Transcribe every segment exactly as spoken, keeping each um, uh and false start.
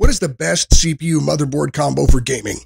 What is the best C P U motherboard combo for gaming?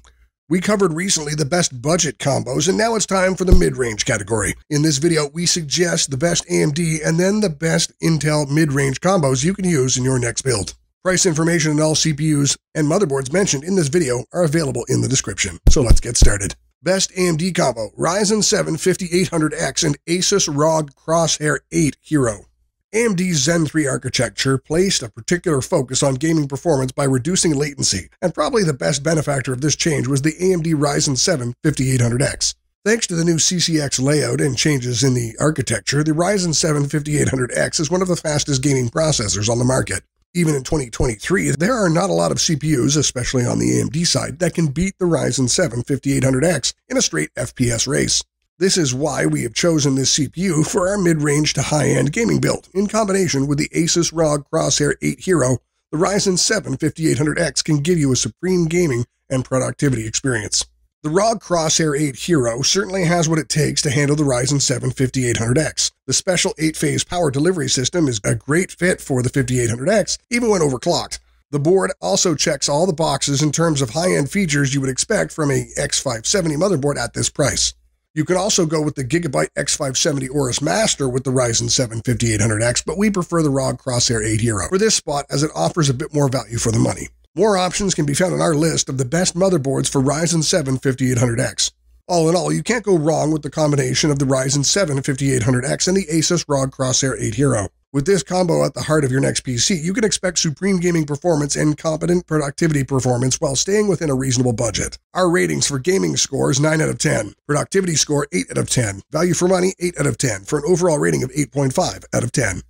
We covered recently the best budget combos, and now it's time for the mid-range category. In this video, we suggest the best A M D and then the best Intel mid-range combos you can use in your next build. Price information on all C P Us and motherboards mentioned in this video are available in the description. So let's get started. Best A M D combo, Ryzen seven fifty-eight hundred X and ASUS ROG Crosshair eight Hero. A M D's Zen three architecture placed a particular focus on gaming performance by reducing latency, and probably the best benefactor of this change was the A M D Ryzen seven fifty-eight hundred X. Thanks to the new C C X layout and changes in the architecture, the Ryzen seven fifty-eight hundred X is one of the fastest gaming processors on the market. Even in twenty twenty-three, there are not a lot of C P Us, especially on the A M D side, that can beat the Ryzen seven fifty-eight hundred X in a straight F P S race. This is why we have chosen this C P U for our mid-range to high-end gaming build, in combination with the ASUS ROG Crosshair eight Hero. The Ryzen seven fifty-eight hundred X can give you a supreme gaming and productivity experience. The ROG Crosshair eight Hero certainly has what it takes to handle the Ryzen seven fifty-eight hundred X. The special eight-phase power delivery system is a great fit for the fifty-eight hundred X, even when overclocked. The board also checks all the boxes in terms of high-end features you would expect from a X five seventy motherboard at this price. You can also go with the Gigabyte X five seventy Aorus Master with the Ryzen seven fifty-eight hundred X, but we prefer the ROG Crosshair eight Hero for this spot as it offers a bit more value for the money. More options can be found on our list of the best motherboards for Ryzen seven fifty-eight hundred X. All in all, you can't go wrong with the combination of the Ryzen seven fifty-eight hundred X and the ASUS ROG Crosshair eight Hero. With this combo at the heart of your next P C, you can expect supreme gaming performance and competent productivity performance while staying within a reasonable budget. Our ratings for gaming scores, nine out of ten. Productivity score, eight out of ten. Value for money, eight out of ten, for an overall rating of eight point five out of ten.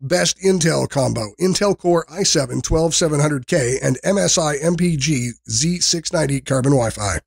Best Intel combo, Intel Core i seven twelve seven hundred K and M S I M P G Z six ninety Carbon Wi-Fi.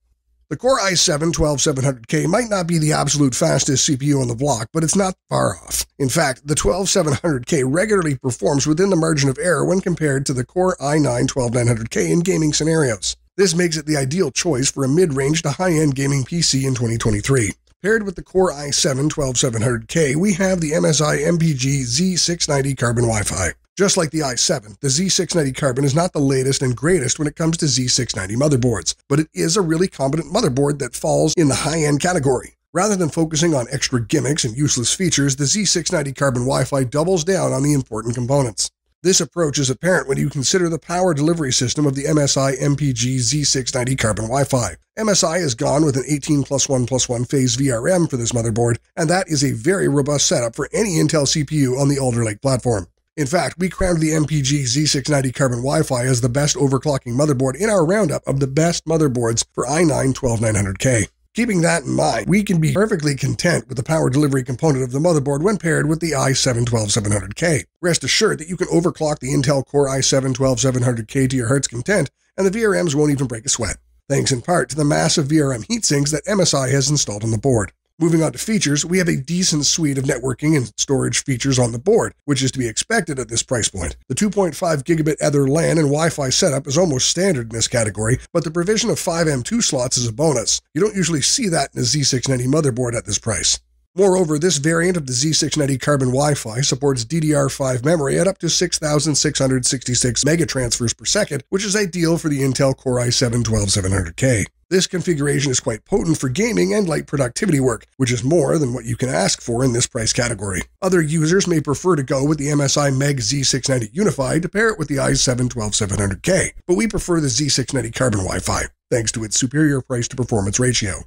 The Core i seven twelve seven hundred K might not be the absolute fastest C P U on the block, but it's not far off. In fact, the twelve seven hundred K regularly performs within the margin of error when compared to the Core i nine twelve nine hundred K in gaming scenarios. This makes it the ideal choice for a mid-range to high-end gaming P C in twenty twenty-three. Paired with the Core i seven twelve seven hundred K, we have the M S I M P G Z six ninety Carbon Wi-Fi. Just like the i seven, the Z six ninety Carbon is not the latest and greatest when it comes to Z six ninety motherboards, but it is a really competent motherboard that falls in the high-end category. Rather than focusing on extra gimmicks and useless features, the Z six ninety Carbon Wi-Fi doubles down on the important components. This approach is apparent when you consider the power delivery system of the M S I M P G Z six ninety Carbon Wi-Fi. M S I has gone with an eighteen plus one plus one phase V R M for this motherboard, and that is a very robust setup for any Intel C P U on the Alder Lake platform. In fact, we crowned the M P G Z six ninety Carbon Wi-Fi as the best overclocking motherboard in our roundup of the best motherboards for i nine twelve nine hundred K. Keeping that in mind, we can be perfectly content with the power delivery component of the motherboard when paired with the i seven twelve seven hundred K. Rest assured that you can overclock the Intel Core i seven twelve seven hundred K to your heart's content, and the V R Ms won't even break a sweat, thanks in part to the massive V R M heatsinks that M S I has installed on the board. Moving on to features, we have a decent suite of networking and storage features on the board, which is to be expected at this price point. The two point five gigabit Ether LAN and Wi-Fi setup is almost standard in this category, but the provision of five M two slots is a bonus. You don't usually see that in a Z six ninety motherboard at this price. Moreover, this variant of the Z six ninety Carbon Wi-Fi supports D D R five memory at up to six thousand six hundred sixty-six megatransfers per second, which is ideal for the Intel Core i seven twelve seven hundred K. This configuration is quite potent for gaming and light productivity work, which is more than what you can ask for in this price category. Other users may prefer to go with the M S I MEG Z six ninety Unify to pair it with the i seven twelve seven hundred K, but we prefer the Z six ninety Carbon Wi-Fi, thanks to its superior price-to-performance ratio.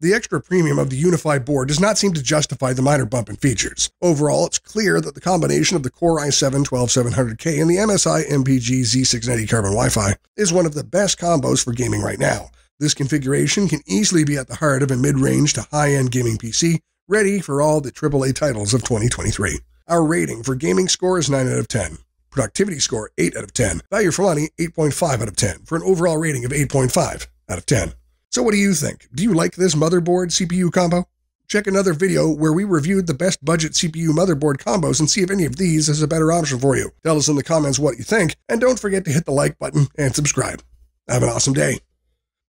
The extra premium of the Unify board does not seem to justify the minor bump in features. Overall, it's clear that the combination of the Core i seven twelve seven hundred K and the M S I M P G Z six ninety Carbon Wi-Fi is one of the best combos for gaming right now. This configuration can easily be at the heart of a mid-range to high-end gaming P C, ready for all the triple A titles of twenty twenty-three. Our rating for gaming score is nine out of ten. Productivity score, eight out of ten. Value for money, eight point five out of ten, for an overall rating of eight point five out of ten. So what do you think? Do you like this motherboard C P U combo? Check another video where we reviewed the best budget C P U motherboard combos and see if any of these is a better option for you. Tell us in the comments what you think, and don't forget to hit the like button and subscribe. Have an awesome day.